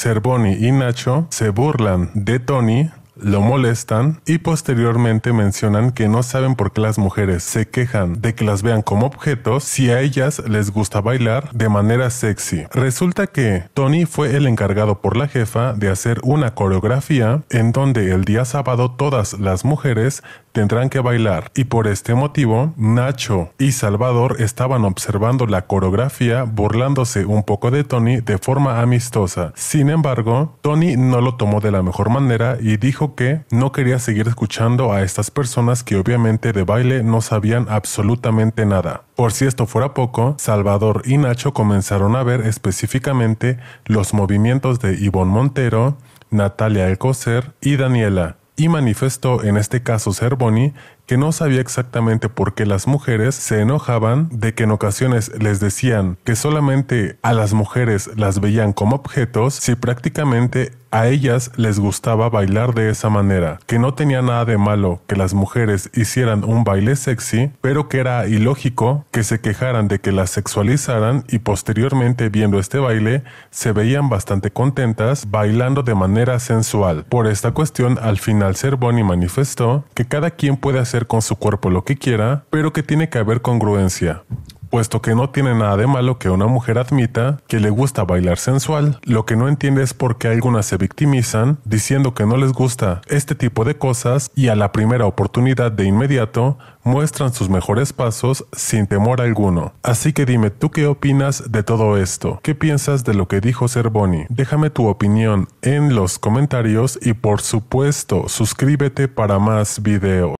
Zerboni y Nacho se burlan de Tony, lo molestan y posteriormente mencionan que no saben por qué las mujeres se quejan de que las vean como objetos si a ellas les gusta bailar de manera sexy. Resulta que Tony fue el encargado por la jefa de hacer una coreografía en donde el día sábado todas las mujeres tendrán que bailar, y por este motivo Nacho y Salvador estaban observando la coreografía burlándose un poco de Tony de forma amistosa. Sin embargo, Tony no lo tomó de la mejor manera y dijo que no quería seguir escuchando a estas personas que obviamente de baile no sabían absolutamente nada. Por si esto fuera poco, Salvador y Nacho comenzaron a ver específicamente los movimientos de Ivonne Montero, Natalia Alcocer y Daniela, y manifestó en este caso Zerboni que no sabía exactamente por qué las mujeres se enojaban de que en ocasiones les decían que solamente a las mujeres las veían como objetos si prácticamente a ellas les gustaba bailar de esa manera, que no tenía nada de malo que las mujeres hicieran un baile sexy, pero que era ilógico que se quejaran de que las sexualizaran, y posteriormente viendo este baile se veían bastante contentas bailando de manera sensual. Por esta cuestión al final Zerboni manifestó que cada quien puede hacer con su cuerpo lo que quiera, pero que tiene que haber congruencia, puesto que no tiene nada de malo que una mujer admita que le gusta bailar sensual. Lo que no entiende es por qué algunas se victimizan diciendo que no les gusta este tipo de cosas y a la primera oportunidad de inmediato muestran sus mejores pasos sin temor alguno. Así que dime, ¿tú qué opinas de todo esto? ¿Qué piensas de lo que dijo Zerboni? Déjame tu opinión en los comentarios y por supuesto suscríbete para más videos.